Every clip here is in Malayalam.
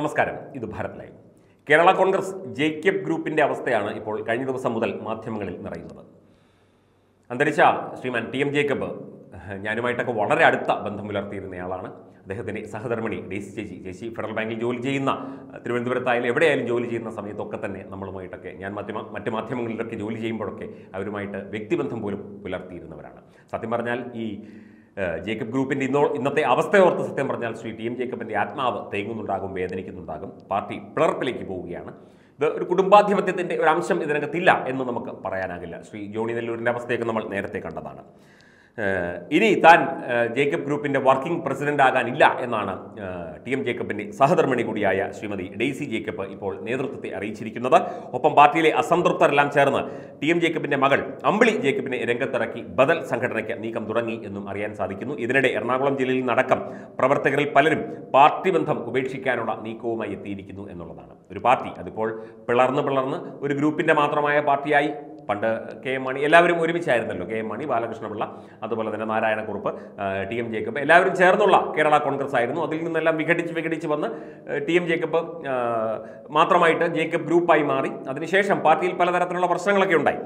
നമസ്കാരം ഇത് ഭാരത് ലൈവ് കേരള കോൺഗ്രസ് ജേക്കബ് ഗ്രൂപ്പിന്റെ അവസ്ഥയാണ് ഇപ്പോൾ കഴിഞ്ഞ ദിവസം മുതൽ മാധ്യമങ്ങളിൽ നിറയുന്നത് അന്തരിച്ച ശ്രീമാൻ ടി എം ജേക്കബ് ഞാനുമായിട്ടൊക്കെ വളരെ അടുത്ത ബന്ധം പുലർത്തിയിരുന്നയാളാണ് അദ്ദേഹത്തിൻ്റെ സഹധർമ്മിണി ഡേസി ചേച്ചി ചേച്ചി ഫെഡറൽ ബാങ്കിൽ ജോലി ചെയ്യുന്ന തിരുവനന്തപുരത്തായാലും എവിടെയായാലും ജോലി ചെയ്യുന്ന സമയത്തൊക്കെ തന്നെ നമ്മളുമായിട്ടൊക്കെ ഞാൻ മറ്റ് മാധ്യമങ്ങളിലൊക്കെ ജോലി ചെയ്യുമ്പോഴൊക്കെ അവരുമായിട്ട് വ്യക്തിബന്ധം പോലും പുലർത്തിയിരുന്നവരാണ് സത്യം പറഞ്ഞാൽ ഈ ജേക്കബ് ഗ്രൂപ്പിൻ്റെ ഇന്നത്തെ അവസ്ഥയോർത്ത് സത്യം പറഞ്ഞാൽ ശ്രീ ടി എം ജേക്കബിൻ്റെ ആത്മാവ് തേങ്ങുന്നുണ്ടാകും വേദനിക്കുന്നുണ്ടാകും പാർട്ടി പിളർപ്പിലേക്ക് പോവുകയാണ് ഇത് ഒരു കുടുംബാധിപത്യത്തിൻ്റെ ഒരു അംശം ഇതിനകത്തില്ല എന്ന് നമുക്ക് പറയാനാകില്ല ശ്രീ ജോണി നെല്ലൂരിൻ്റെ അവസ്ഥയൊക്കെ നമ്മൾ നേരത്തെ കണ്ടതാണ് ഇനി താൻ ജേക്കബ് ഗ്രൂപ്പിൻ്റെ വർക്കിംഗ് പ്രസിഡന്റ് ആകാനില്ല എന്നാണ് ടി എം ജേക്കബിൻ്റെ സഹധർമ്മിണി കൂടിയായ ശ്രീമതി ഡെയ്സി ജേക്കബ് ഇപ്പോൾ നേതൃത്വത്തെ അറിയിച്ചിരിക്കുന്നത് ഒപ്പം പാർട്ടിയിലെ അസംതൃപ്തരെല്ലാം ചേർന്ന് ടി എം ജേക്കബിൻ്റെ മകൾ അമ്പിളി ജേക്കബിനെ രംഗത്തിറക്കി ബദൽ സംഘടനയ്ക്ക് നീക്കം തുടങ്ങി എന്നും അറിയാൻ സാധിക്കുന്നു ഇതിനിടെ എറണാകുളം ജില്ലയിൽ നടക്കം പ്രവർത്തകരിൽ പലരും പാർട്ടി ബന്ധം ഉപേക്ഷിക്കാനുള്ള നീക്കവുമായി എത്തിയിരിക്കുന്നു എന്നുള്ളതാണ് ഒരു പാർട്ടി അതിപ്പോൾ പിളർന്ന് ഒരു ഗ്രൂപ്പിൻ്റെ മാത്രമായ പാർട്ടിയായി പണ്ട് കെ എം മണി എല്ലാവരും ഒരുമിച്ചായിരുന്നല്ലോ കെ എം മണി ബാലകൃഷ്ണപിള്ള അതുപോലെ തന്നെ നാരായണക്കുറുപ്പ് ടി എം ജേക്കബ് എല്ലാവരും ചേർന്നുള്ള കേരള കോൺഗ്രസ് ആയിരുന്നു അതിൽ നിന്നെല്ലാം വിഘടിച്ച് വന്ന് ടി എം ജേക്കബ് മാത്രമായിട്ട് ജേക്കബ് ഗ്രൂപ്പായി മാറി അതിനുശേഷം പാർട്ടിയിൽ പലതരത്തിലുള്ള പ്രശ്നങ്ങളൊക്കെ ഉണ്ടായി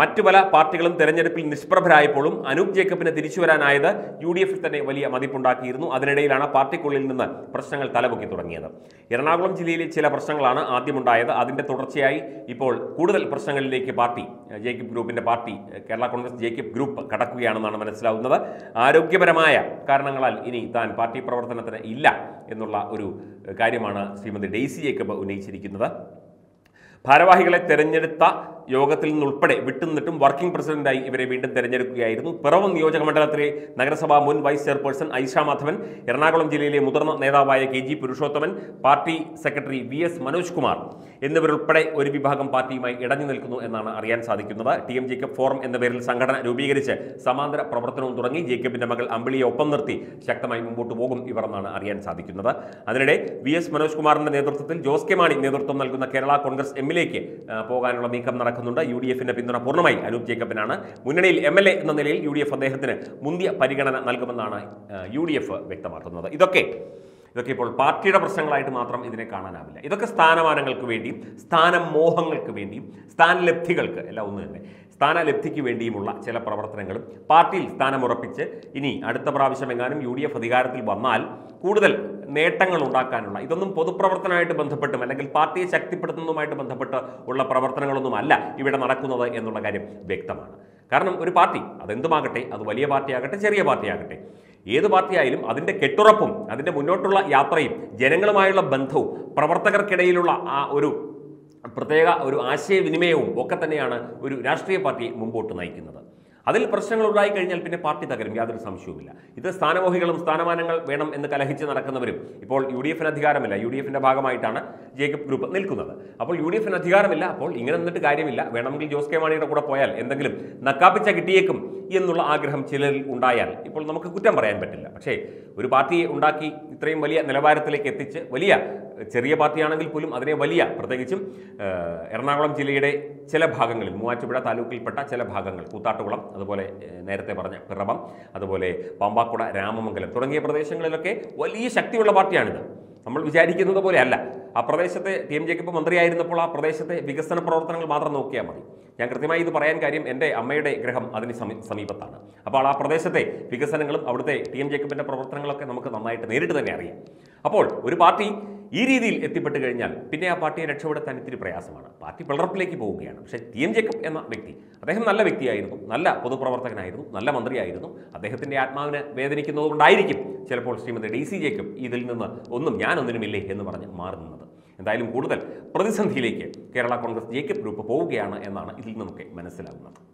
മറ്റു പല പാർട്ടികളും തെരഞ്ഞെടുപ്പിൽ നിഷ്പ്രഭരായപ്പോഴും അനൂപ് ജേക്കബിനെ തിരിച്ചു വരാനായത് യു ഡി എഫിൽ തന്നെ വലിയ മതിപ്പുണ്ടാക്കിയിരുന്നു അതിനിടയിലാണ് പാർട്ടിക്കുള്ളിൽ നിന്ന് പ്രശ്നങ്ങൾ തലപൊക്കി തുടങ്ങിയത് എറണാകുളം ജില്ലയിലെ ചില പ്രശ്നങ്ങളാണ് ആദ്യമുണ്ടായത് അതിൻ്റെ തുടർച്ചയായി ഇപ്പോൾ കൂടുതൽ പ്രശ്നങ്ങളിലേക്ക് പാർട്ടി ജേക്കബ് ഗ്രൂപ്പിൻ്റെ പാർട്ടി കേരള കോൺഗ്രസ് ജേക്കബ് ഗ്രൂപ്പ് കടക്കുകയാണെന്നാണ് മനസ്സിലാവുന്നത് ആരോഗ്യപരമായ കാരണങ്ങളാൽ ഇനി താൻ പാർട്ടി പ്രവർത്തനത്തിന് ഇല്ല എന്നുള്ള ഒരു കാര്യമാണ് ശ്രീമതി ഡെയ്സി ജേക്കബ് ഉന്നയിച്ചിരിക്കുന്നത് ഭാരവാഹികളെ തെരഞ്ഞെടുത്ത യോഗത്തിൽ നിന്നുൾപ്പെടെ വിട്ടുനിന്നിട്ടും വർക്കിംഗ് പ്രസിഡന്റായി ഇവരെ വീണ്ടും തെരഞ്ഞെടുക്കുകയായിരുന്നു പിറവം നിയോജകമണ്ഡലത്തിലെ നഗരസഭാ മുൻ വൈസ് ചെയർപേഴ്സൺ ഐഷ മാധവൻ എറണാകുളം ജില്ലയിലെ മുതിർന്ന നേതാവായ K G Purushothaman party secretary V S Manoj Kumar എന്നിവരുൾപ്പെടെ ഒരു വിഭാഗം പാർട്ടിയുമായി ഇടഞ്ഞു നിൽക്കുന്നു എന്നാണ് അറിയാൻ സാധിക്കുന്നത് ടി എം ജേക്കബ് ഫോറം എന്ന പേരിൽ സംഘടന രൂപീകരിച്ച് സമാന്തര പ്രവർത്തനവും തുടങ്ങി ജേക്കബിന്റെ മകൾ അമ്പിളിയെ ഒപ്പം നിർത്തി ശക്തമായി മുമ്പോട്ട് പോകും ഇവർ എന്നാണ് അറിയാൻ സാധിക്കുന്നത് അതിനിടെ വി എസ് മനോജ് കുമാറിന്റെ നേതൃത്വത്തിൽ ജോസ് കെ മാണി നേതൃത്വം നൽകുന്ന കേരള കോൺഗ്രസ് എമ്മിലേക്ക് പോകാനുള്ള നീക്കം നടക്കുന്നുണ്ട് യു ഡി എഫിന്റെ പിന്തുണ പൂർണ്ണമായി അനൂപ് ജേക്കബിനാണ് മുന്നണിയിൽ എം എൽ എ എന്ന നിലയിൽ യു ഡി എഫ് അദ്ദേഹത്തിന് മുന്തിയ പരിഗണന നൽകുമെന്നാണ് യു ഡി എഫ് വ്യക്തമാക്കുന്നത് ഇതൊക്കെ ഇപ്പോൾ പാർട്ടിയുടെ പ്രശ്നങ്ങളായിട്ട് മാത്രം ഇതിനെ കാണാനാവില്ല ഇതൊക്കെ സ്ഥാനമാനങ്ങൾക്ക് വേണ്ടിയും സ്ഥാനമോഹങ്ങൾക്ക് വേണ്ടിയും സ്ഥാനലബ്ധികൾക്ക് എല്ലാം ഒന്ന് തന്നെ സ്ഥാനലബ്ധിക്ക് വേണ്ടിയുമുള്ള ചില പ്രവർത്തനങ്ങളും പാർട്ടിയിൽ സ്ഥാനമുറപ്പിച്ച് ഇനി അടുത്ത പ്രാവശ്യമെങ്ങാനും യു ഡി എഫ് അധികാരത്തിൽ വന്നാൽ കൂടുതൽ നേട്ടങ്ങൾ ഉണ്ടാക്കാനുള്ള ഇതൊന്നും പൊതുപ്രവർത്തനമായിട്ട് ബന്ധപ്പെട്ടും അല്ലെങ്കിൽ പാർട്ടിയെ ശക്തിപ്പെടുത്തുന്നതുമായിട്ട് ബന്ധപ്പെട്ട് ഉള്ള പ്രവർത്തനങ്ങളൊന്നുമല്ല ഇവിടെ നടക്കുന്നത് എന്നുള്ള കാര്യം വ്യക്തമാണ് കാരണം ഒരു പാർട്ടി അതെന്തുമാകട്ടെ അത് വലിയ പാർട്ടിയാകട്ടെ ചെറിയ പാർട്ടിയാകട്ടെ ഏത് പാർട്ടിയായാലും അതിൻ്റെ കെട്ടുറപ്പും അതിൻ്റെ മുന്നോട്ടുള്ള യാത്രയും ജനങ്ങളുമായുള്ള ബന്ധവും പ്രവർത്തകർക്കിടയിലുള്ള ആ ഒരു പ്രത്യേക ഒരു ആശയവിനിമയവും ഒക്കെ തന്നെയാണ് ഒരു രാഷ്ട്രീയ പാർട്ടിയെ മുമ്പോട്ട് നയിക്കുന്നത് അതിൽ പ്രശ്നങ്ങൾ ഉണ്ടായി കഴിഞ്ഞാൽ പിന്നെ പാർട്ടി തകരും യാതൊരു സംശയവുമില്ല ഇത് സ്ഥാനമോഹികളും സ്ഥാനമാനങ്ങൾ വേണം എന്ന് കലഹിച്ച് നടക്കുന്നവരും ഇപ്പോൾ യു ഡി എഫിന് അധികാരമില്ല യു ഡി എഫിൻ്റെ ഭാഗമായിട്ടാണ് ജേക്കബ് ഗ്രൂപ്പ് നിൽക്കുന്നത് അപ്പോൾ യു ഡി എഫിന് അധികാരമില്ല അപ്പോൾ ഇങ്ങനെ നിന്നിട്ട് കാര്യമില്ല വേണമെങ്കിൽ ജോസ് കെ മാണിയുടെ കൂടെ പോയാൽ എന്തെങ്കിലും നക്കാപ്പിച്ച കിട്ടിയേക്കും എന്നുള്ള ആഗ്രഹം ചിലരിൽ ഉണ്ടായാൽ ഇപ്പോൾ നമുക്ക് കുറ്റം പറയാൻ പറ്റില്ല പക്ഷേ ഒരു പാർട്ടിയെ ഉണ്ടാക്കി ഇത്രയും വലിയ നിലവാരത്തിലേക്ക് എത്തിച്ച് വലിയ ചെറിയ പാർട്ടിയാണെങ്കിൽ പോലും അതിനെ വലിയ പ്രത്യേകിച്ചും എറണാകുളം ജില്ലയുടെ ചില ഭാഗങ്ങളിൽ മൂവാറ്റുപുഴ താലൂക്കിൽപ്പെട്ട ചില ഭാഗങ്ങൾ കൂത്താട്ടുകുളം അതുപോലെ നേരത്തെ പറഞ്ഞ പിറവം അതുപോലെ പാമ്പാക്കുട രാമമംഗലം തുടങ്ങിയ പ്രദേശങ്ങളിലൊക്കെ വലിയ ശക്തിയുള്ള പാർട്ടിയാണിത് നമ്മൾ വിചാരിക്കുന്നത് പോലെയല്ല ആ പ്രദേശത്തെ ടി എം ജേക്കബ് മന്ത്രിയായിരുന്നപ്പോൾ ആ പ്രദേശത്തെ വികസന പ്രവർത്തനങ്ങൾ മാത്രം നോക്കിയാൽ മതി ഞാൻ കൃത്യമായി ഇത് പറയാൻ കാര്യം എൻ്റെ അമ്മയുടെ ഗ്രഹം അതിന് സമീപത്താണ് അപ്പോൾ ആ പ്രദേശത്തെ വികസനങ്ങളും അവിടുത്തെ ടി എം ജേക്കബിൻ്റെ പ്രവർത്തനങ്ങളൊക്കെ നമുക്ക് നന്നായിട്ട് നേരിട്ട് തന്നെ അറിയാം അപ്പോൾ ഒരു പാർട്ടി ഈ രീതിയിൽ എത്തിപ്പെട്ട് കഴിഞ്ഞാൽ പിന്നെ ആ പാർട്ടിയെ രക്ഷപ്പെടുത്താൻ ഇത്തിരി പ്രയാസമാണ് പാർട്ടി പിളർപ്പിലേക്ക് പോവുകയാണ് പക്ഷേ ടി എം ജേക്കബ് എന്ന വ്യക്തി അദ്ദേഹം നല്ല വ്യക്തിയായിരുന്നു നല്ല പൊതുപ്രവർത്തകനായിരുന്നു നല്ല മന്ത്രിയായിരുന്നു അദ്ദേഹത്തിൻ്റെ ആത്മാവിനെ വേദനിക്കുന്നതുകൊണ്ടായിരിക്കും ചിലപ്പോൾ ശ്രീമതി ഡെയ്സി ജേക്കബ് ഇതിൽ നിന്ന് ഒന്നും ഞാനൊന്നിനുമില്ലേ എന്ന് പറഞ്ഞ് മാറി നിന്നത് എന്തായാലും കൂടുതൽ പ്രതിസന്ധിയിലേക്ക് കേരള കോൺഗ്രസ് ജേക്കബ് ഗ്രൂപ്പ് പോവുകയാണ് എന്നാണ് ഇതിൽ നിന്നൊക്കെ മനസ്സിലാകുന്നത്.